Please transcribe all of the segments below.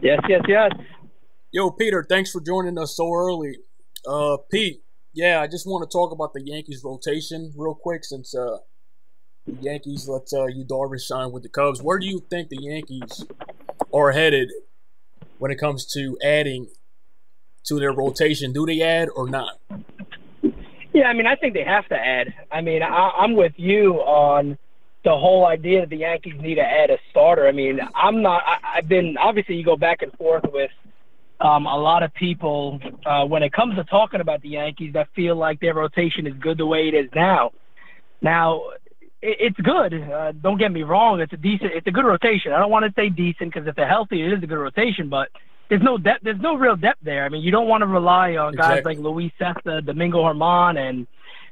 Yes. Yo, Peter, thanks for joining us so early. Pete, yeah, I just want to talk about the Yankees rotation real quick since the Yankees let Yu Darvish sign with the Cubs. Where do you think the Yankees are headed when it comes to adding to their rotation? Do they add or not? Yeah, I mean, I think they have to add. I mean, I'm with you on the whole idea that the Yankees need to add a starter. I mean, I've been – obviously you go back and forth with a lot of people when it comes to talking about the Yankees that feel like their rotation is good the way it is now. Now, it's good. Don't get me wrong. It's a good rotation. I don't want to say decent because if they're healthy, it is a good rotation, but there's no depth. There's no real depth there. I mean, you don't want to rely on guys like Luis Sesta, Domingo Herman, and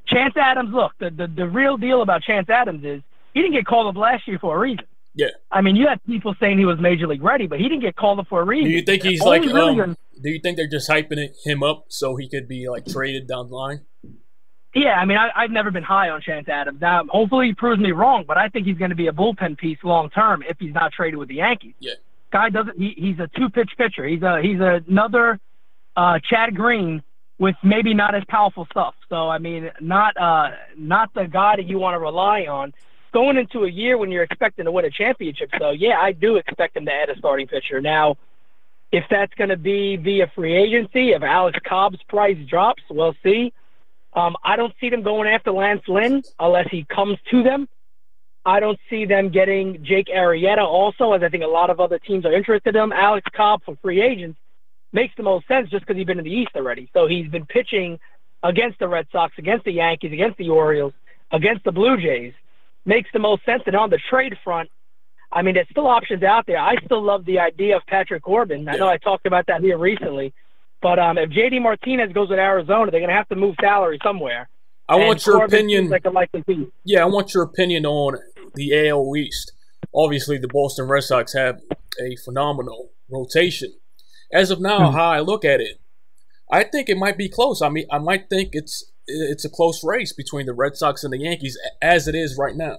Chance Adams. Look, the real deal about Chance Adams is he didn't get called up last year for a reason. Yeah. I mean, you had people saying he was major league ready, but he didn't get called up for a reason. Do you think he's like? Do you think they're just hyping him up so he could be like traded down the line? Yeah, I mean, I've never been high on Chance Adams. Now, hopefully, he proves me wrong, but I think he's going to be a bullpen piece long term if he's not traded with the Yankees. Yeah. Guy doesn't. He's a two-pitch pitcher. He's another Chad Green with maybe not as powerful stuff. So I mean, not the guy that you want to rely on going into a year when you're expecting to win a championship. So, yeah, I do expect him to add a starting pitcher. Now, if that's going to be via free agency, if Alex Cobb's price drops, we'll see. I don't see them going after Lance Lynn unless he comes to them. I don't see them getting Jake Arrieta also, as I think a lot of other teams are interested in him. Alex Cobb for free agents makes the most sense just because he's been in the East already. So he's been pitching against the Red Sox, against the Yankees, against the Orioles, against the Blue Jays. Makes the most sense. And on the trade front, I mean, there's still options out there. I still love the idea of Patrick Corbin. I know I talked about that here recently. But if JD Martinez goes with Arizona, they're going to have to move salary somewhere. I want your opinion on the AL East. Obviously, the Boston Red Sox have a phenomenal rotation. As of now, how I look at it, I think it might be close. I mean, I might think it's a close race between the Red Sox and the Yankees as it is right now.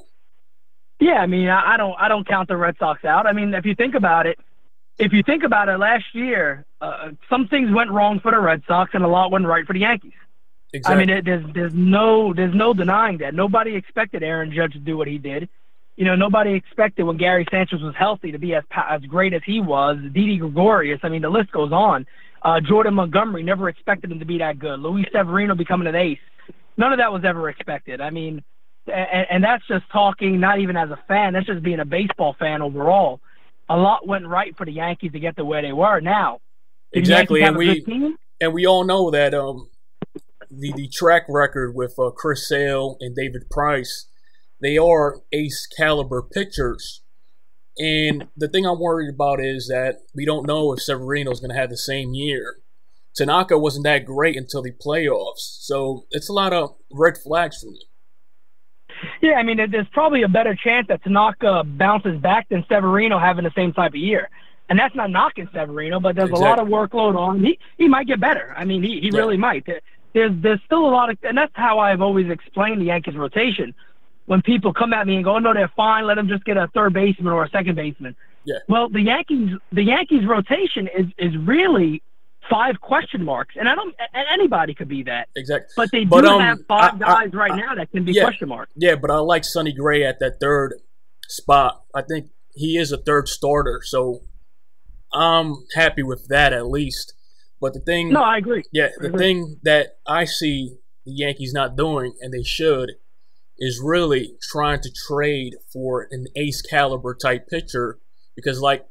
Yeah, I mean, I don't count the Red Sox out. I mean, if you think about it, last year, some things went wrong for the Red Sox and a lot went right for the Yankees. Exactly. I mean, there's no denying that. Nobody expected Aaron Judge to do what he did. You know, nobody expected when Gary Sanchez was healthy to be as great as he was. Didi Gregorius, I mean, the list goes on. Jordan Montgomery, never expected him to be that good. Luis Severino becoming an ace. None of that was ever expected. I mean, and that's just talking not even as a fan. That's just being a baseball fan overall. A lot went right for the Yankees to get to where they were now. Exactly. And we all know that the track record with Chris Sale and David Price, they are ace-caliber pitchers. And the thing I'm worried about is that we don't know if Severino's going to have the same year. Tanaka wasn't that great until the playoffs. So it's a lot of red flags for me. Yeah, I mean, there's probably a better chance that Tanaka bounces back than Severino having the same type of year. And that's not knocking Severino, but there's a lot of workload on him. He might get better. I mean, he really might. There's still a lot of – and that's how I've always explained the Yankees' rotation. When people come at me and go, oh, no, they're fine, let them just get a third baseman or a second baseman. Yeah. Well, the Yankees' rotation is really five question marks, and anybody could be that. Exactly. But they do have five guys right now that can be question marks. Yeah, but I like Sonny Gray at that third spot. I think he is a third starter, so I'm happy with that at least. But the thing – no, I agree. Yeah, the thing that I see the Yankees not doing, and they should, is really trying to trade for an ace-caliber type pitcher because, like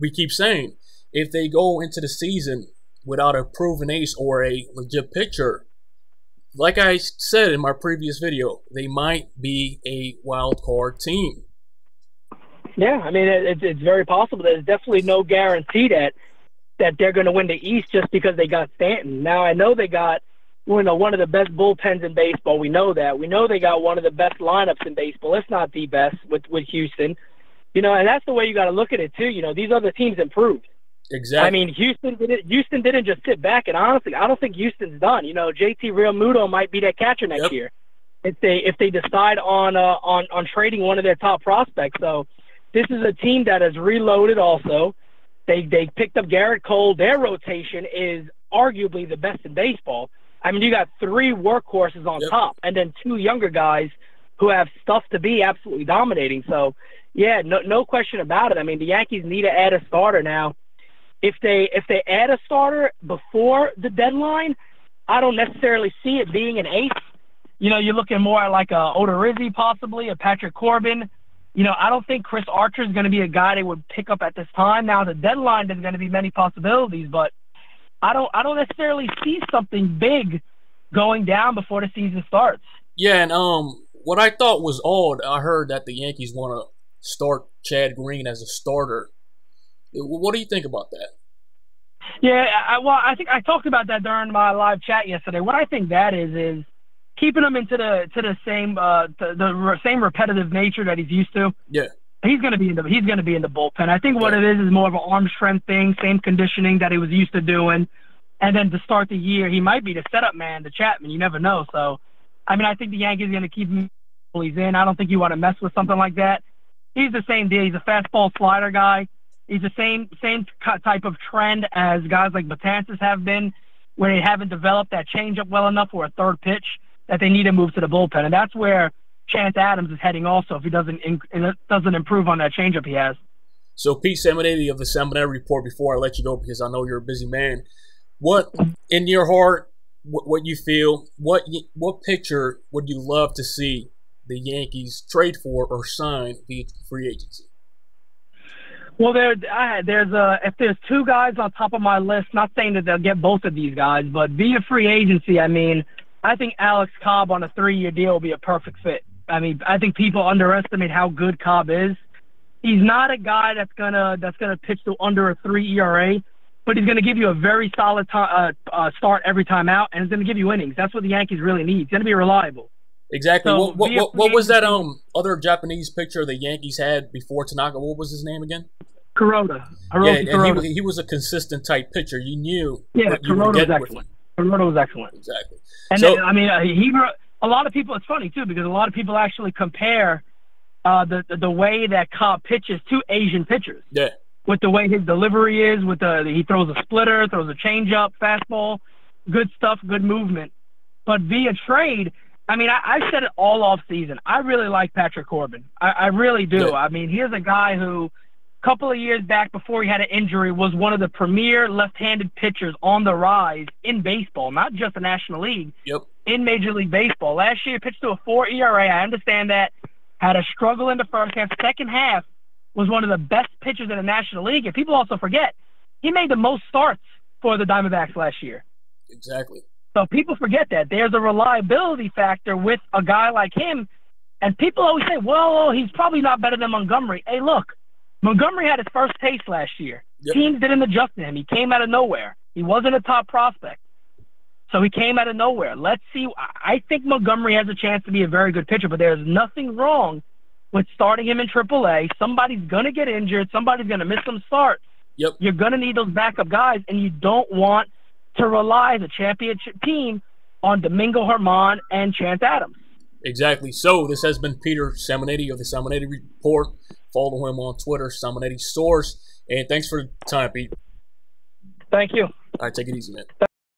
we keep saying, if they go into the season without a proven ace or a legit pitcher, like I said in my previous video, they might be a wild-card team. Yeah, I mean, it's very possible. There's definitely no guarantee that they're going to win the East just because they got Stanton. Now, I know they got one of the best bullpens in baseball. We know that. We know they got one of the best lineups in baseball, if not the best, with Houston. You know, and that's the way you got to look at it too. You know, these other teams improved. Exactly. I mean, Houston didn't just sit back. And honestly, I don't think Houston's done. You know, JT Realmuto might be that catcher next year if they decide on trading one of their top prospects. So this is a team that has reloaded also. They picked up Garrett Cole. Their rotation is arguably the best in baseball. I mean, you got three workhorses on top, and then two younger guys who have stuff to be absolutely dominating. So, yeah, no question about it. I mean, the Yankees need to add a starter now. If they add a starter before the deadline, I don't necessarily see it being an ace. You know, you're looking more at like a Oda Rizzy possibly, a Patrick Corbin. You know, I don't think Chris Archer is going to be a guy they would pick up at this time. Now, the deadline, there's going to be many possibilities, but I don't necessarily see something big going down before the season starts. Yeah, and what I thought was odd, I heard that the Yankees want to start Chad Green as a starter. What do you think about that? Yeah, well, I think I talked about that during my live chat yesterday. What I think that is keeping him into the same the same repetitive nature that he's used to. Yeah, he's going to be in the bullpen. I think what it is more of an arm strength thing, same conditioning that he was used to doing, and then to start the year, he might be the setup man, the Chapman. You never know. So, I mean, I think the Yankees are going to keep him until he's in. I don't think you want to mess with something like that. He's the same deal. He's a fastball slider guy. He's the same type of trend as guys like Betances have been, where they haven't developed that changeup well enough or a third pitch that they need to move to the bullpen, and that's where Chance Adams is heading also if he doesn't improve on that changeup he has. So Pete Simonetti of the Simonetti Report, before I let you go because I know you're a busy man, what in your heart, what you feel, what pitcher would you love to see the Yankees trade for or sign via free agency? Well, if there's two guys on top of my list, not saying that they'll get both of these guys, but via free agency, I mean, I think Alex Cobb on a 3-year deal will be a perfect fit. I mean, I think people underestimate how good Cobb is. He's not a guy that's gonna pitch to under a 3 ERA, but he's gonna give you a very solid start every time out, and he's gonna give you innings. That's what the Yankees really need. He's gonna be reliable. Exactly. So what was that other Japanese pitcher the Yankees had before Tanaka? What was his name again? Kuroda. Kuroda. He was a consistent type pitcher. You knew. Yeah, Kuroda was excellent. Kuroda was excellent. Exactly. And so, then, I mean, a lot of people. It's funny too because a lot of people actually compare the way that Cobb pitches to Asian pitchers. Yeah. With the way his delivery is, he throws a splitter, throws a changeup, fastball, good stuff, good movement. But via trade. I mean, I said it all off season. I really like Patrick Corbin. I really do. Good. I mean, here's a guy who, a couple of years back before he had an injury, was one of the premier left-handed pitchers on the rise in baseball, not just the National League, in Major League Baseball. Last year, pitched to a 4 ERA. I understand that. Had a struggle in the first half. Second half was one of the best pitchers in the National League. And people also forget, he made the most starts for the Diamondbacks last year. Exactly. So people forget that. There's a reliability factor with a guy like him. And people always say, well, he's probably not better than Montgomery. Hey, look, Montgomery had his first taste last year. Yep. Teams didn't adjust to him. He came out of nowhere. He wasn't a top prospect. So he came out of nowhere. Let's see. I think Montgomery has a chance to be a very good pitcher, but there's nothing wrong with starting him in AAA. Somebody's going to get injured. Somebody's going to miss some starts. Yep. You're going to need those backup guys, and you don't want – to rely as a championship team on Domingo Herman and Chance Adams. Exactly. So this has been Peter Simonetti of the Simonetti Report. Follow him on Twitter, Simonetti Source. And thanks for the time, Pete. Thank you. All right, take it easy, man.